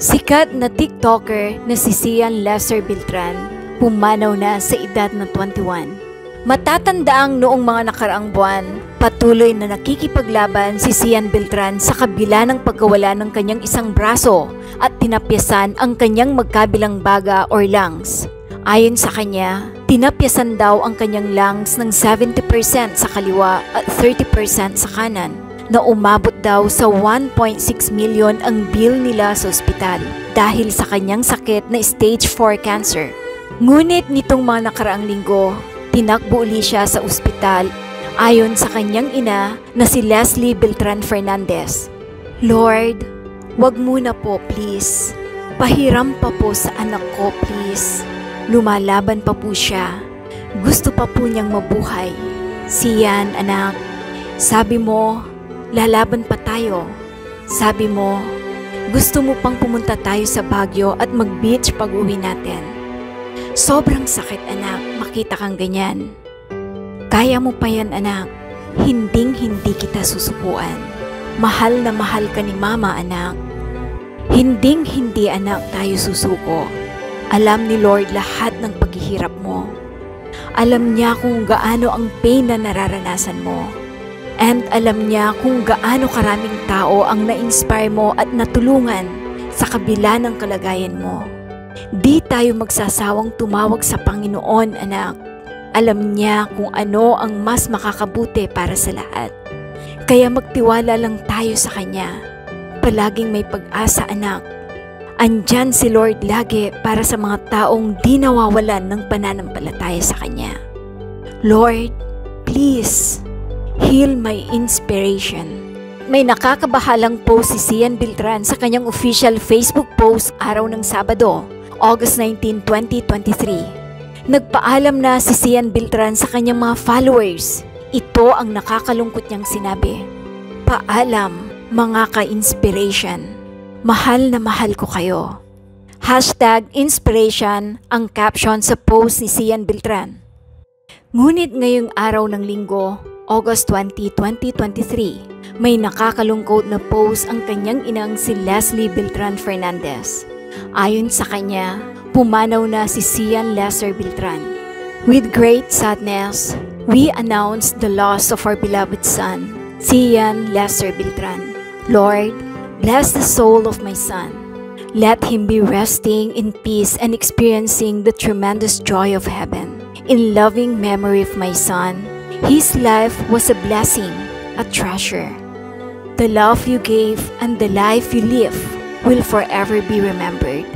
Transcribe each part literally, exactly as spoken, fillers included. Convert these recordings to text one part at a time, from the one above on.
Sikat na TikToker na si Sean Lester Beltran, pumanaw na sa edad na twenty-one. Matatandaang noong mga nakaraang buwan, patuloy na nakikipaglaban si Sean Beltran sa kabila ng pagkawala ng kanyang isang braso at tinapyasan ang kanyang magkabilang baga or lungs. Ayon sa kanya, tinapyasan daw ang kanyang lungs ng seventy percent sa kaliwa at thirty percent sa kanan, na umabot daw sa one point six million ang bill nila sa ospital dahil sa kanyang sakit na stage four cancer. Ngunit nitong mga nakaraang linggo, tinakbo uli siya sa ospital ayon sa kanyang ina na si Leslie Beltran Fernandez. "Lord, wag muna po please. Pahiram pa po sa anak ko please. Lumalaban pa po siya. Gusto pa po niyang mabuhay. Siyan anak, sabi mo, lalaban pa tayo. Sabi mo, gusto mo pang pumunta tayo sa Baguio at mag-beach pag-uwi natin. Sobrang sakit anak, makita kang ganyan. Kaya mo pa yan anak, hinding-hindi kita susupuan. Mahal na mahal ka ni mama anak. Hinding-hindi anak tayo susuko. Alam ni Lord lahat ng paghihirap mo. Alam niya kung gaano ang pain na nararanasan mo. And alam niya kung gaano karaming tao ang na-inspire mo at natulungan sa kabila ng kalagayan mo. Di tayo magsasawang tumawag sa Panginoon, anak. Alam niya kung ano ang mas makakabuti para sa lahat. Kaya magtiwala lang tayo sa Kanya. Palaging may pag-asa, anak. Andyan si Lord lagi para sa mga taong di nawawalan ng pananampalataya sa Kanya. Lord, please, heal my inspiration." May nakakabahalang post si Sean Beltran sa kanyang official Facebook post araw ng Sabado, August nineteenth, twenty twenty-three. Nagpaalam na si Sean Beltran sa kanyang mga followers. Ito ang nakakalungkot niyang sinabi. "Paalam, mga ka-inspiration. Mahal na mahal ko kayo." Hashtag inspiration ang caption sa post ni Sean Beltran. Ngunit ngayong araw ng Linggo, August twentieth, twenty twenty-three, may nakakalungkot na post ang kanyang inang si Leslie Beltran Fernandez. Ayon sa kanya, pumanaw na si Sean Lester Beltran. "With great sadness, we announce the loss of our beloved son, Sean Lester Beltran. Lord, bless the soul of my son. Let him be resting in peace and experiencing the tremendous joy of heaven. In loving memory of my son, his life was a blessing, a treasure. The love you gave and the life you live will forever be remembered.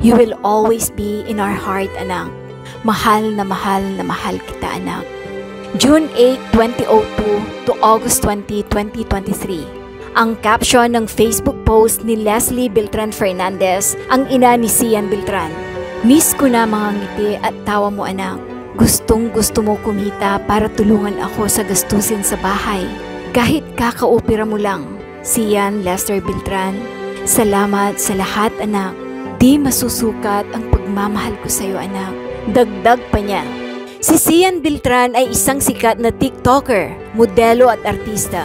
You will always be in our heart, anak. Mahal na mahal na mahal kita, anak." June eighth, twenty oh two to August twentieth, twenty twenty-three. Ang caption ng Facebook post ni Leslie Beltran Fernandez, ang ina ni Sean Beltran. "Miss ko na mga ngiti at tawa mo, anak. Gustong gusto mo kumita para tulungan ako sa gastusin sa bahay. Kahit kakaopera mo lang. Sean Lester Beltran, salamat sa lahat anak. Di masusukat ang pagmamahal ko sa iyo anak." Dagdag pa niya. Si Sean Beltran ay isang sikat na TikToker, modelo at artista.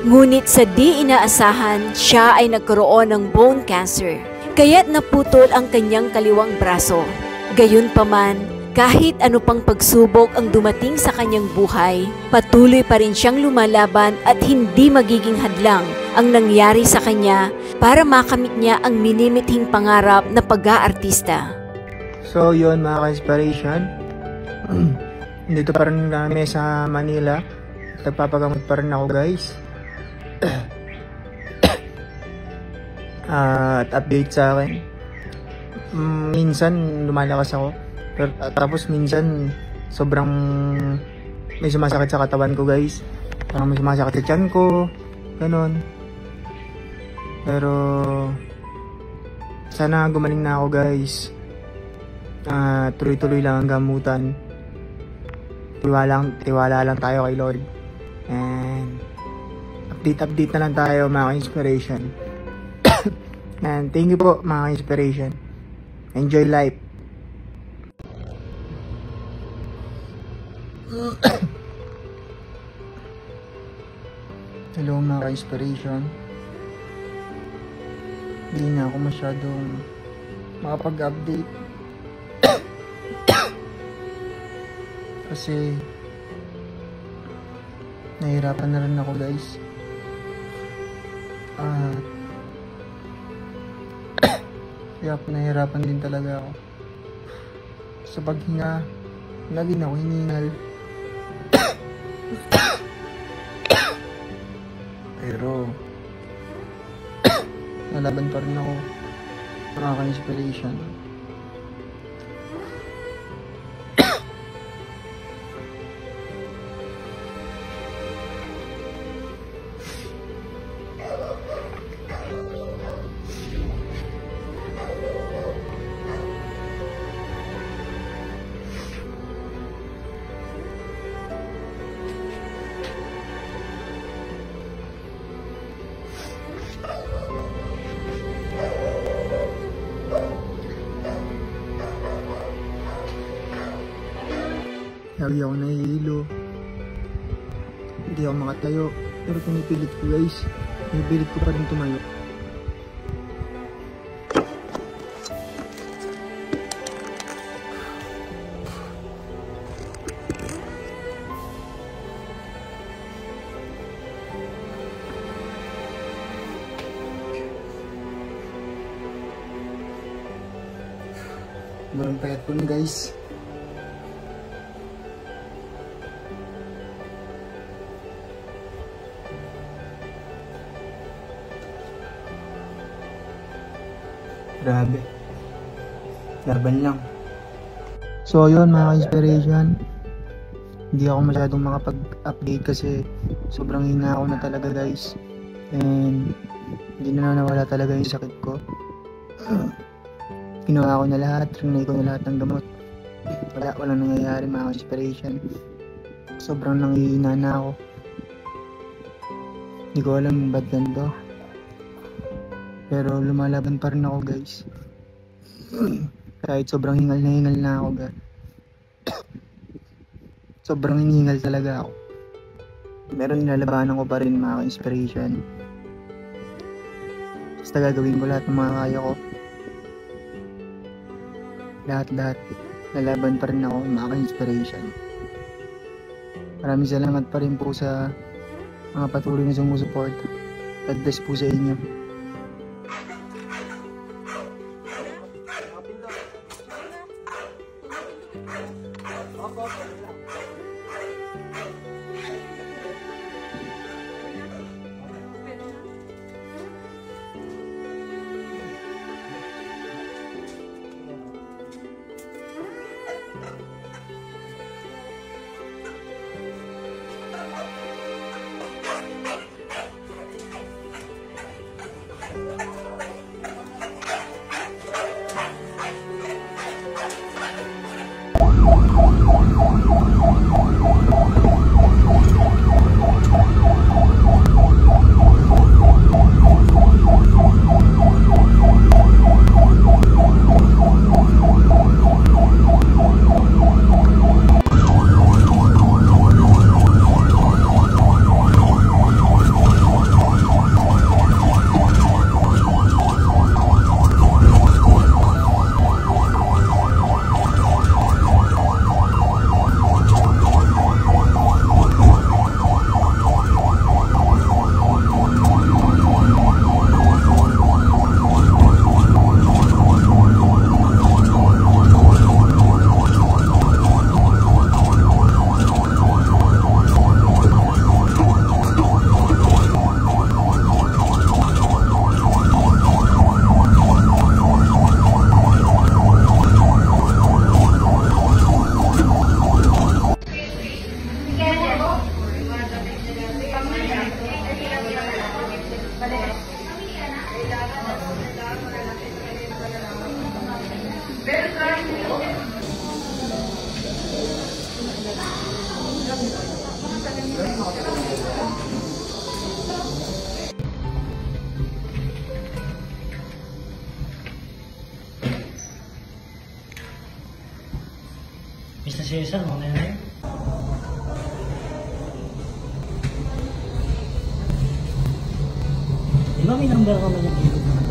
Ngunit sa di inaasahan, siya ay nagkaroon ng bone cancer. Kaya't naputol ang kanyang kaliwang braso. Gayunpaman, kahit ano pang pagsubok ang dumating sa kanyang buhay, patuloy pa rin siyang lumalaban at hindi magiging hadlang ang nangyari sa kanya para makamit niya ang minimithing pangarap na pag-aartista. So yun mga ka-inspiration, dito pa rin kami sa Manila, nagpapagamot pa rin ako guys. uh, at update sa akin, minsan lumalakas ako. Pero, tapos minsan sobrang may sumasakit sa katawan ko guys, parang may sumasakit sa tiyan ko ganun, pero sana gumaling na ako guys. Uh, tuloy tuloy lang ang gamutan, tiwala, tiwala lang tayo kay Lord, and update update na lang tayo mga inspiration. And thank you po mga inspiration, enjoy life. Hello mga inspiration. hindi na ako masyadong makapag-update kasi nahihirapan na rin ako, guys. Ah, yep, nahihirapan din talaga ako sa paghinga. Lagi na ako hiningal. Pero nalaban pa rin ako ng aking inspiration. Hindi ako nahihilo, hindi ako makatayo, pero pinipilit ko, guys, pinipilit ko pa rin tumayo. Marang payat ko na, guys. Grabe. Laban lang. So yun, mga inspiration, hindi ako masyadong makapag-update kasi sobrang hina ako na talaga, guys. And hindi na nawala talaga yung sakit ko. Kinuha ko na lahat, rinay ko na lahat ng gamot. Wala, walang nangyayari, mga inspiration. Sobrang nanghihina na ako. Hindi ko alam ba't ganito. Pero lumalaban pa rin ako, guys. Kahit sobrang hingal na hingal na ako, guys. Sobrang hinihingal talaga ako. Pero nilalabanan ko pa rin, mga inspiration. Basta gagawin ko lahat ng mga kaya ko. Lahat-lahat. Lalaban pa rin ako, mga inspiration. Maraming salamat pa rin po sa mga patuloy na sumusuport. God bless po sa inyo. Mister Jason, ano na yun? Di ba may number ka man yung gilog na?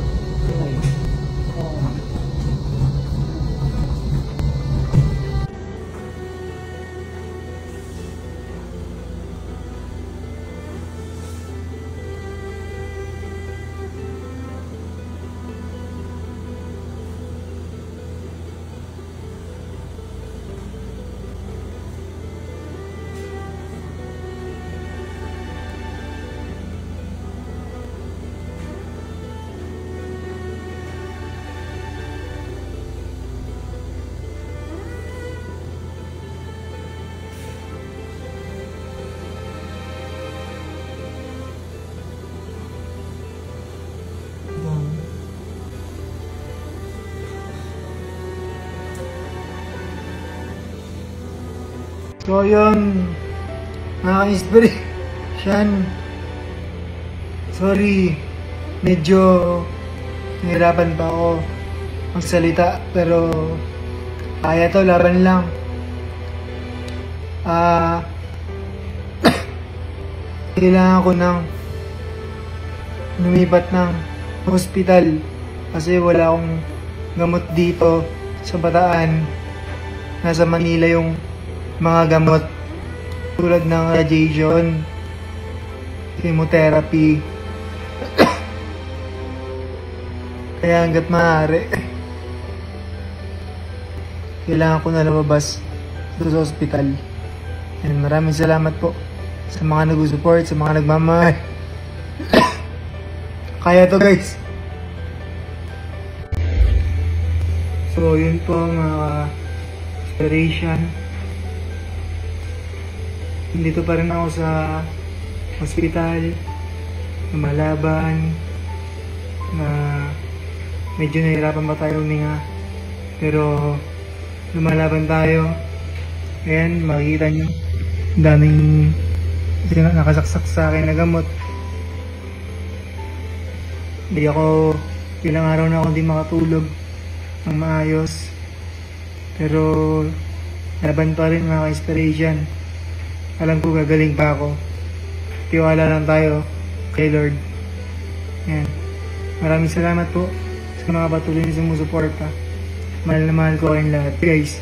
So yun, mga inspiration, sorry, medyo nahirapan pa ako magsalita, pero kaya to, laban lang. Ah, kailangan ko ng lumipat ng hospital kasi wala akong gamot dito sa Bataan. Nasa Manila yung mga gamot tulad ng Jayjon, chemotherapy. Kaya hanggat maaari, kailangan ko na lumabas sa hospital. And maraming salamat po sa mga nag-support, sa mga nagmamahal. Kaya to, guys. So yun po mga inspiration, dito pa rin ako sa hospital na malaban, na medyo nahirapan pa tayo huminga, pero lumalaban tayo. Ayan, makikita nyo daming nakasaksak sa akin na gamot. Hindi ako, ilang araw na ako hindi makatulog ng maayos, pero laban pa rin mga inspiration. Alam ko gagaling pa ako, tiwala lang tayo kay Lord. Yan, maraming salamat po sa mga patuloy na sumusuporta. Mahal na mahal ko kayong lahat, guys.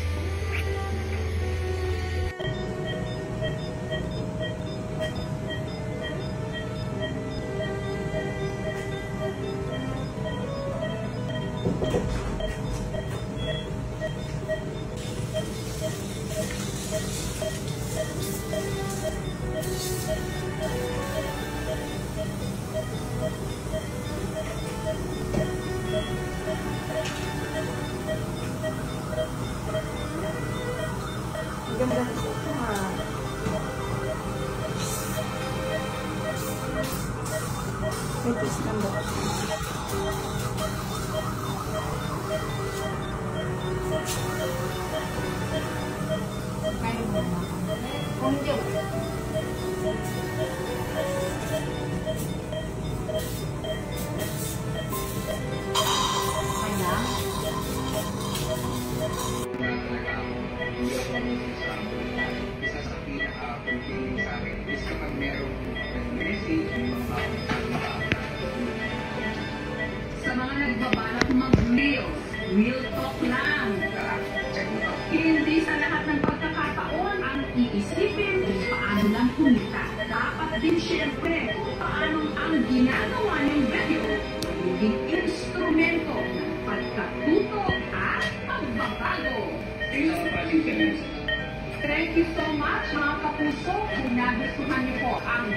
Thank you so much mga kapuso kung nagustuhan niyo po ang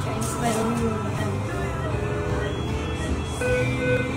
Thanks, Leslie.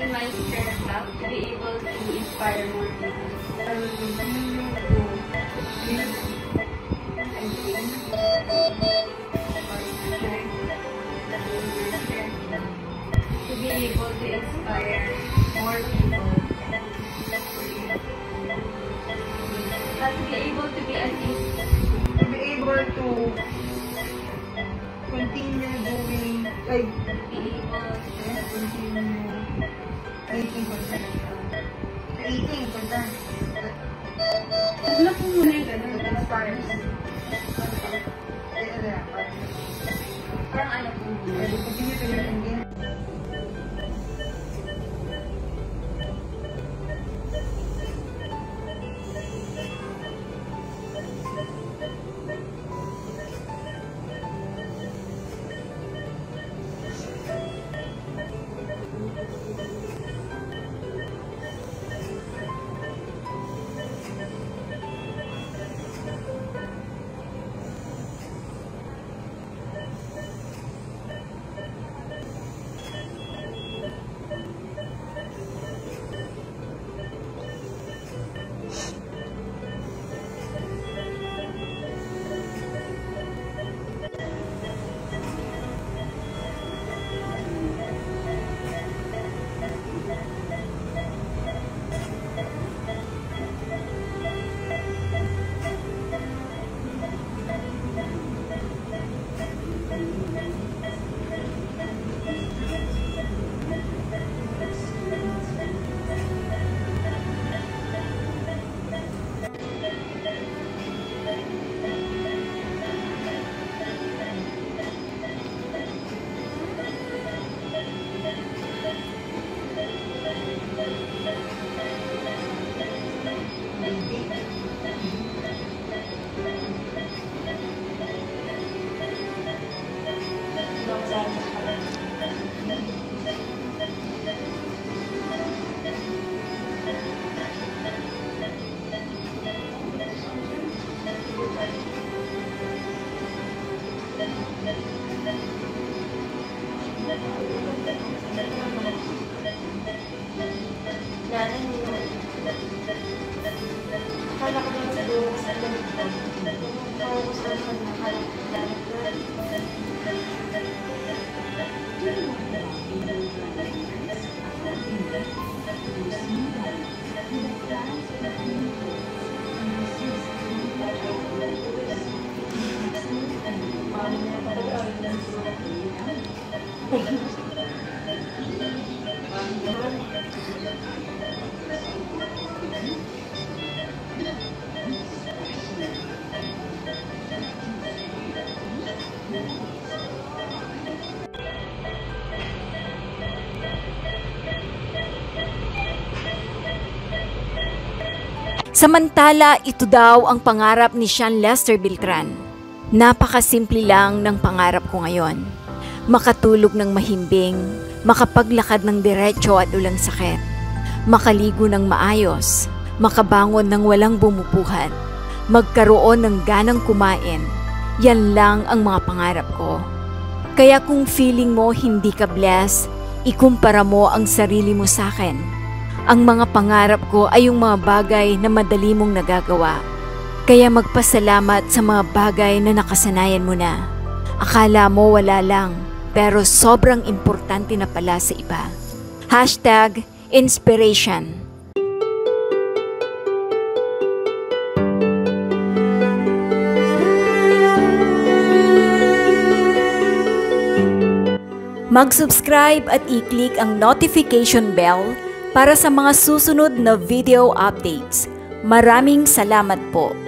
in my spare time, be able to inspire more people. I will continue to live and think to be able to inspire more people. But to be able to be an to be able to continue doing, like, be able to continue creating content. Creating content. Huwag na po muna yung ganun. It inspires. Ito na. Parang ano po. Continue to learn again. Samantala, ito daw ang pangarap ni Sean Lester Beltran. Napakasimple lang ng pangarap ko ngayon. Makatulog ng mahimbing, makapaglakad ng diretso at walang sakit, makaligo ng maayos, makabangon ng walang bumupuhan, magkaroon ng ganang kumain. Yan lang ang mga pangarap ko. Kaya kung feeling mo hindi ka blessed, ikumpara mo ang sarili mo sa akin. Ang mga pangarap ko ay yung mga bagay na madali mong nagagawa. Kaya magpasalamat sa mga bagay na nakasanayan mo na. Akala mo wala lang, pero sobrang importante na pala sa iba. Hashtag Inspiration. Mag-subscribe at i-click ang notification bell para sa mga susunod na video updates. Maraming salamat po!